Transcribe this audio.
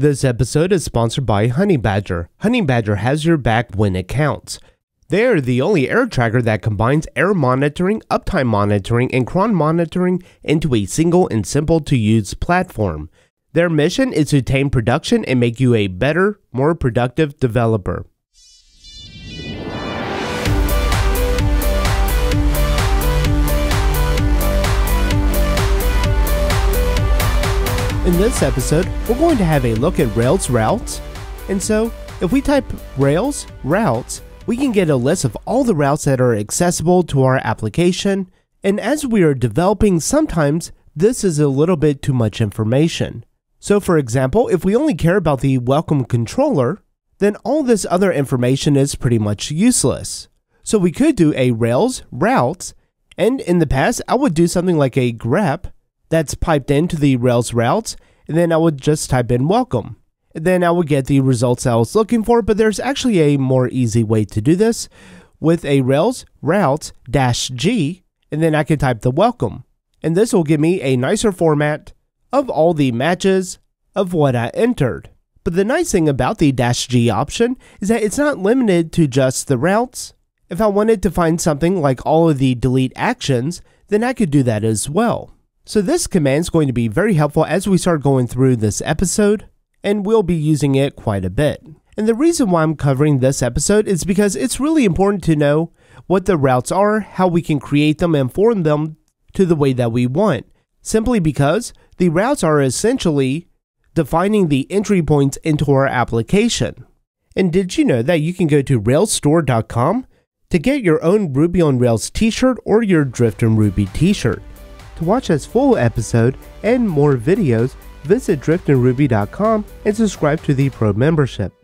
This episode is sponsored by Honeybadger. Honeybadger has your back when it counts. They are the only air tracker that combines air monitoring, uptime monitoring, and cron monitoring into a single and simple to use platform. Their mission is to tame production and make you a better, more productive developer. In this episode, we're going to have a look at Rails routes, and so if we type Rails routes, we can get a list of all the routes that are accessible to our application, and as we are developing, sometimes this is a little bit too much information. So for example, if we only care about the welcome controller, then all this other information is pretty much useless. So we could do a Rails routes, and in the past I would do something like a grep that's piped into the Rails routes, and then I would just type in welcome. And then I would get the results I was looking for, but there's actually a more easy way to do this with a Rails routes -g, and then I can type the welcome. And this will give me a nicer format of all the matches of what I entered. But the nice thing about the -g option is that it's not limited to just the routes. If I wanted to find something like all of the delete actions, then I could do that as well. So this command is going to be very helpful as we start going through this episode, and we'll be using it quite a bit. And the reason why I'm covering this episode is because it's really important to know what the routes are, how we can create them and form them to the way that we want, simply because the routes are essentially defining the entry points into our application. And did you know that you can go to RailsStore.com to get your own Ruby on Rails t-shirt or your Drifting Ruby t-shirt? To watch this full episode and more videos, visit DriftingRuby.com and subscribe to the Pro membership.